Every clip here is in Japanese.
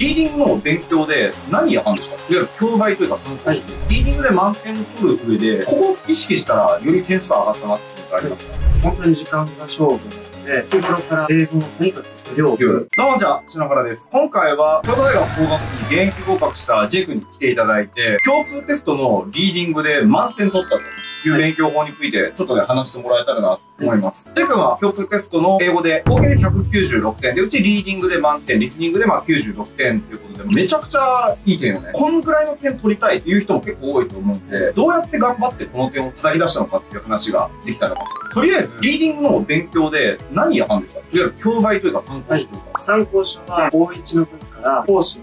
リーディングの勉強で何やるんですか？いわゆる教材というか、はい、リーディングで満点取る上で、ここを意識したらより点数上がったなっていうのがありますか？本当に時間が勝負なので、日頃から英語のとにかく量を。どうもじゃあ、篠原です。今回は、京都大学工学部に現役合格したジェイ君に来ていただいて、共通テストのリーディングで満点取ったという勉強法について、ちょっとね、話してもらえたらなと思います。ジェイ君は共通テストの英語で、合計で196点で、うちリーディングで満点、リスニングでまあ96点ということで、めちゃくちゃいい点よね。このくらいの点取りたいっていう人も結構多いと思うんで、どうやって頑張ってこの点を叩き出したのかっていう話ができたらなと。とりあえず、リーディングの勉強で何やったんですか？いわゆる教材というか参考書というか。参考書は、高1の時から、講師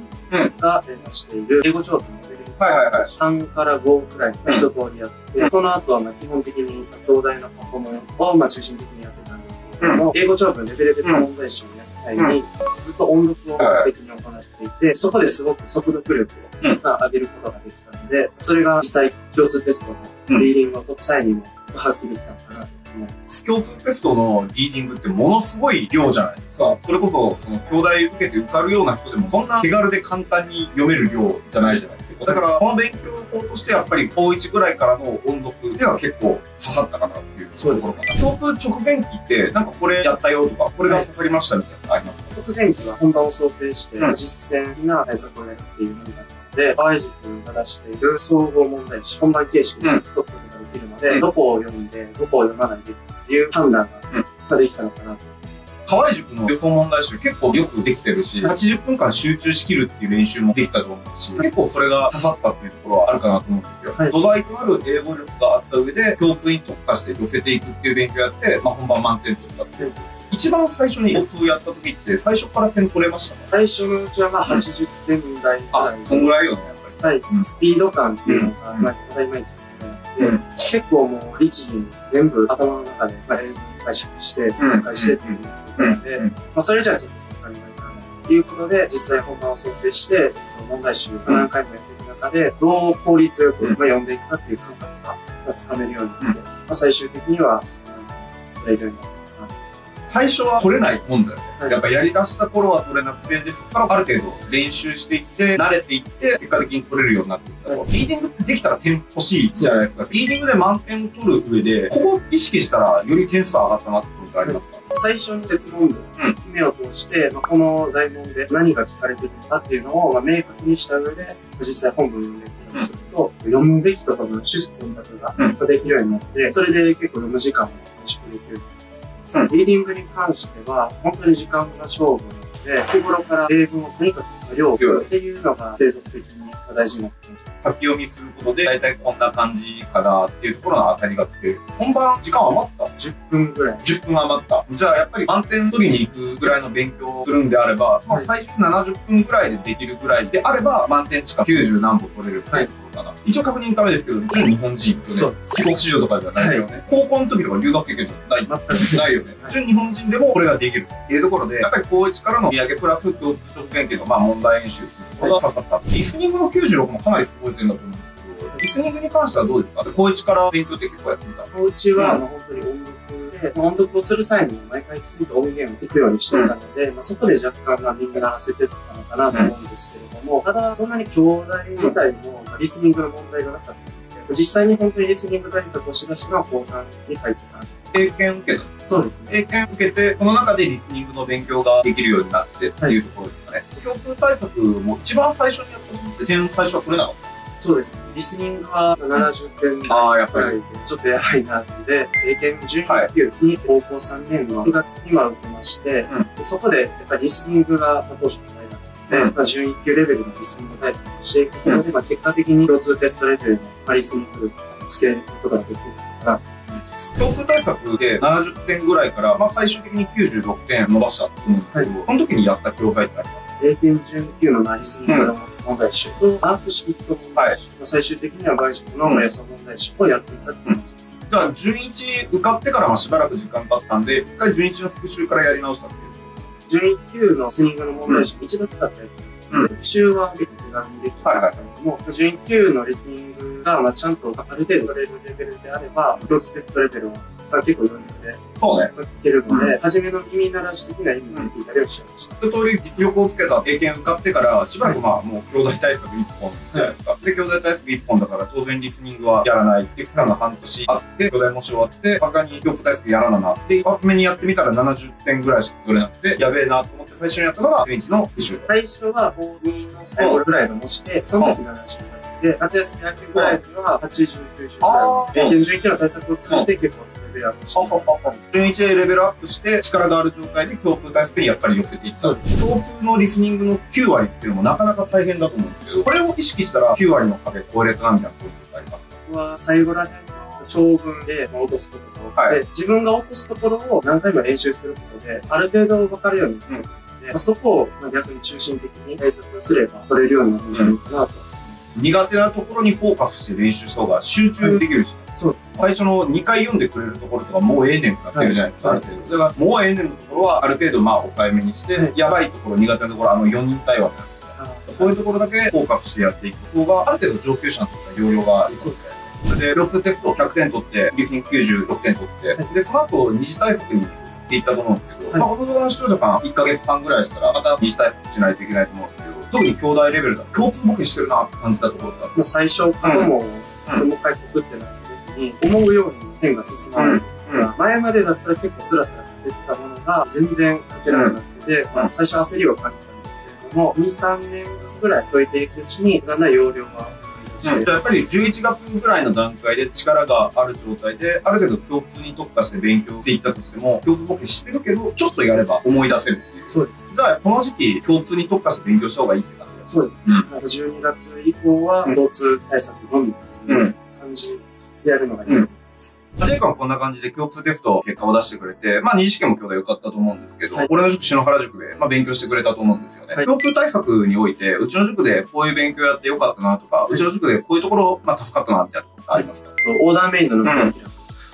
が出している英語長文のレベル3から5くらいの一通りやって、その後は基本的に東大の過去問を中心的にやってたんですけれども、英語長文レベル別問題集をやる際に、ずっと音読を的に行っていて、そこですごく速読力を上げることができたので、それが実際共通テストのリーディングを解く際にも発揮できたのかなと。共通テストのリーディングってものすごい量じゃないですか。それこそ、京大受けて受かるような人でも、そんな手軽で簡単に読める量じゃないじゃないですか。だから、この勉強法としてやっぱり、高1ぐらいからの音読では結構刺さったかなっていうところかな。共通直前期って、なんかこれやったよとか、これが刺さりましたみたいなのありますか？直前期は本番を想定して、実践的な対策をやるっていうのになったので、河合塾が出している総合問題集、本番形式で解くことができるので、どこを読んで、どこを読まないでっていう判断ができたのかなと。河合塾の予想問題集結構よくできてるし、80分間集中しきるっていう練習もできたと思うし、結構それが刺さったっていうところはあるかなと思うんですよ。土台となる英語力があった上で、共通に特化して寄せていくっていう勉強やって、本番満点取ったっていう。一番最初に共通やった時って、最初から点取れましたか？最初のうちは80点台ぐらい。そんぐらいよね、やっぱり。スピード感っていうのが、いまいちですね。結構もう、律儀に全部頭の中で英語を解釈して、展開してっていうので、それじゃあちょっとさすがにないかなっていうことで、実際本番を想定して、問題集を何回もやっていく中で、どう効率よく読んでいくかっていう感覚がつかめるようになって、最終的には、取れるようになって。最初は取れないもんだよね。やっぱやり出した頃は取れなくて、で、そこからある程度練習していって、慣れていって、結果的に取れるようになっていったと。リーディングってできたら点欲しいじゃないですか。リーディングで満点取る上で、ここを意識したらより点数上がったなってことありますか？最初に設問で目を通して、この題問で何が聞かれているのかっていうのを明確にした上で、実際本文を読んでいくとすると、読むべきところの趣旨選択ができるようになって、それで結構読む時間も短縮できる。リーディングに関しては、本当に時間が勝負なので、日頃から英文をとにかく量っていうのが継続的に大事になってきます。先読みすることで、だいたいこんな感じかなっていうところの当たりがつける。本番、時間余った？ 10 分ぐらい。10分余った。じゃあ、やっぱり満点取りに行くぐらいの勉強をするんであれば、最初70分ぐらいでできるぐらいであれば、満点近く90何歩取れるっていうところかな。一応確認ためですけど、純日本人とね、帰国子女とかではないですよね。高校の時とか留学経験とかないよね。純日本人でもこれができるっていうところで、やっぱり高1からの見上げプラス共通直前期の問題演習っていうところが刺さった。リスニングの96もかなりすごい。リスニングに関してはどうですか？高1から勉強って結構やってみた？高1は本当に音読で、音読をする際に毎回きちんと音源を聞くようにしていたので、そこで若干みんな焦ってたのかなと思うんですけれども、ただそんなに教材自体もリスニングの問題がなかったので、実際に本当にリスニング対策をしだしたのは高3に入ってから。経験受けた？そうですね。経験受けて、この中でリスニングの勉強ができるようになってっていうところですかね。共通対策も一番最初にやったことって点最初は取れなかった？そうですね。リスニングは70点台くらいで、ちょっとやばいなって、英検準1級に高校3年の9月には受けまして、そこでやっぱりリスニングが当初の課題だったので、準1級レベルのリスニング対策をしていくことで、結果的に共通テストレベルのリスニングをつけることができるかな。共通対策で70点ぐらいから、最終的に96点伸ばしたと思うんですけど、この時にやった教材ってありますか？英検準1級のリスニングの問題集と、マーク式基礎問題集、最終的には外軸の予想問題集をやっていたって感じです。じゃあ、準1受かってからしばらく時間経ったんで、一回準1の復習からやり直したっていう。準1級のリスニングの問題集、一度使ったやつなんで、復習は結構手軽にできたんですけども、準1級のリスニングがちゃんとある程度レベルであれば、クロステストレベルをから結構いろんなね、そうね、聞けるので、初めの意味ならし的な意味が出ていたりはしちゃいました。一通り実力をつけた経験を使ってから、しばらくまあもう教材対策1本じゃないですか。で、教材対策1本だから当然リスニングはやらないっていう期間が半年あって、教材もし終わって、さすがに教材対策やらななって、一発目にやってみたら70点ぐらいしか取れなくて、やべえなと思って最初にやったのが11の復習。最初は52の最後ぐらいの模試で、その時70点。で、夏休み明けぐらいっていうのは80、90ぐらいで、準1級の対策を通じて結構レベルアップして、準1でレベルアップして、力がある状態で共通対策にやっぱり寄せていった。共通のリスニングの9割っていうのもなかなか大変だと思うんですけど、これを意識したら9割の壁超えれたなみたいなポイントってありますか？僕は最後ら辺の長文で落とすところで、自分が落とすところを何回も練習することで、ある程度分かるようになるので、そこを逆に中心的に対策をすれば取れるようになるんじゃないかなと。苦手なところにフォーカスして練習した方が集中できるし、そうです。最初の2回読んでくれるところとか、もうええねんかってるじゃないですか、ある程度。だから、もうええねんのところは、ある程度、まあ、抑えめにして、やばいところ、苦手なところ、4人対話とか、そういうところだけフォーカスしてやっていく方が、ある程度上級者のところは容量がいいので。それで、ロックテスト100点取って、リスニング96点取って、で、その後、二次対策に移っていったと思うんですけど、まあ、ほとんどの視聴者さん、1ヶ月半ぐらいしたら、また二次対策しないといけないと思うんですけど、特に兄弟レベルだと共通ボケしてるなって感じたところだった。最初からももう一回解くってなった時に、思うように点が進まない。前までだったら結構スラスラ出てたものが全然かけられなくて、最初焦りを感じたんですけれども、2、3年ぐらい解いていくうちに、だんだん容量が。やっぱり11月ぐらいの段階で力がある状態で、ある程度共通に特化して勉強していったとしても、共通ボケしてるけど、ちょっとやれば思い出せるっていう。そうです。じゃあ、この時期、共通に特化して勉強した方がいいって感じです。そうです。12月以降は、共通対策のみっていう感じでやるのがいいと思います。ジェイカもこんな感じで共通テスト結果を出してくれて、まあ、二次試験も今日で良かったと思うんですけど、俺の塾、篠原塾で、まあ、勉強してくれたと思うんですよね。共通対策において、うちの塾でこういう勉強やって良かったなとか、うちの塾でこういうところ、まあ、助かったな、みたいなことありますか？オーダーメイドの勉強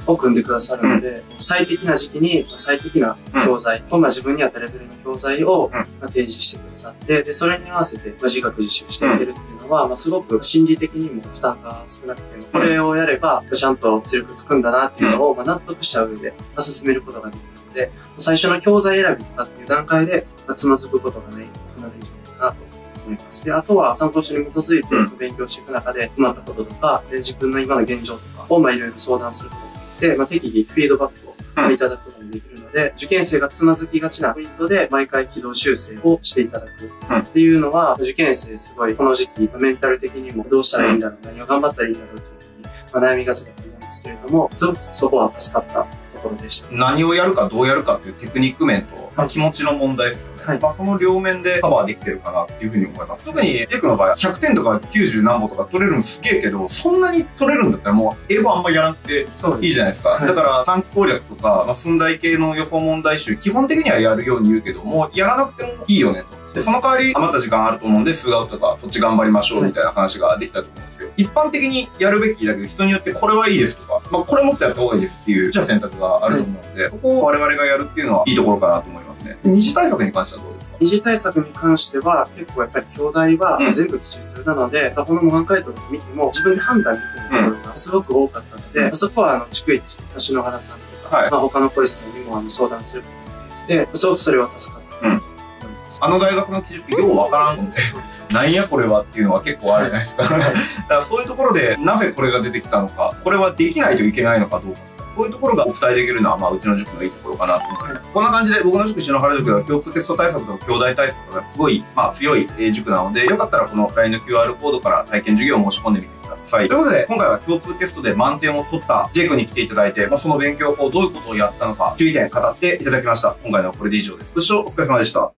を組んでくださるので、最適な時期に最適な教材、まあ、自分に合ったレベルの教材を提示してくださって、で、それに合わせて、まあ、自学自習していけるっていうのは、まあ、すごく心理的にも負担が少なくて、これをやれば、ちゃんと圧力つくんだなっていうのを、まあ、納得した上で、まあ、進めることができるので、最初の教材選びとかっていう段階で、まあ、つまずくことがないくなるんじゃないかなと。で、あとは参考書に基づいて勉強していく中で、困ったこととか、自分の今の現状とかを、まあ、いろいろ相談することで、まあ、適宜フィードバックをいただくこともできるので、受験生がつまずきがちなポイントで毎回軌道修正をしていただくっていうのは、受験生すごいこの時期、メンタル的にもどうしたらいいんだろう、何を頑張ったらいいんだろうというふうに悩みがちだと思うんですけれども、すごくそこは助かったところでした。何をやるかどうやるかっていうテクニック面と、まあ、気持ちの問題ですよね。まあその両面でカバーできてるかなっていうふうに思います。特にジェイクの場合、100点とか90何本とか取れるのすげえけど、そんなに取れるんだったらもう英語あんまやらなくていいじゃないですか。だから単語攻略とか、まあ、寸大系の予想問題集、基本的にはやるように言うけど、もうやらなくてもいいよねと。で、その代わり余った時間あると思うんで、数学とかそっち頑張りましょうみたいな話ができたと思うんですよ。一般的にやるべきだけど、人によってこれはいいですとか、まあこれもっとやった方がいいですっていう選択があると思うので、そこを我々がやるっていうのはいいところかなと思いますね。二次対策に関してはどうですか？二次対策に関しては、結構やっぱり教材は全部記述なので、この模範解答とか見ても自分で判断できるところがすごく多かったので、そこは逐一、篠原さんとか、他のポリスさんにも相談することができて、すごくそれは助かった。大学の基準ようわからんので、なんやこれはっていうのは結構あるじゃないですか。だからそういうところで、なぜこれが出てきたのか、これはできないといけないのかどうか。こういうところがお伝えできるのは、まあ、うちの塾のいいところかなと思います。こんな感じで、僕の塾、篠原塾では共通テスト対策と兄弟対策がすごい、まあ、強い塾なので、よかったらこの LINE の QR コードから体験授業を申し込んでみてください。ということで、今回は共通テストで満点を取ったジェイクに来ていただいて、まあ、その勉強法、どういうことをやったのか、注意点語っていただきました。今回のこれで以上です。ご視聴お疲れ様でした。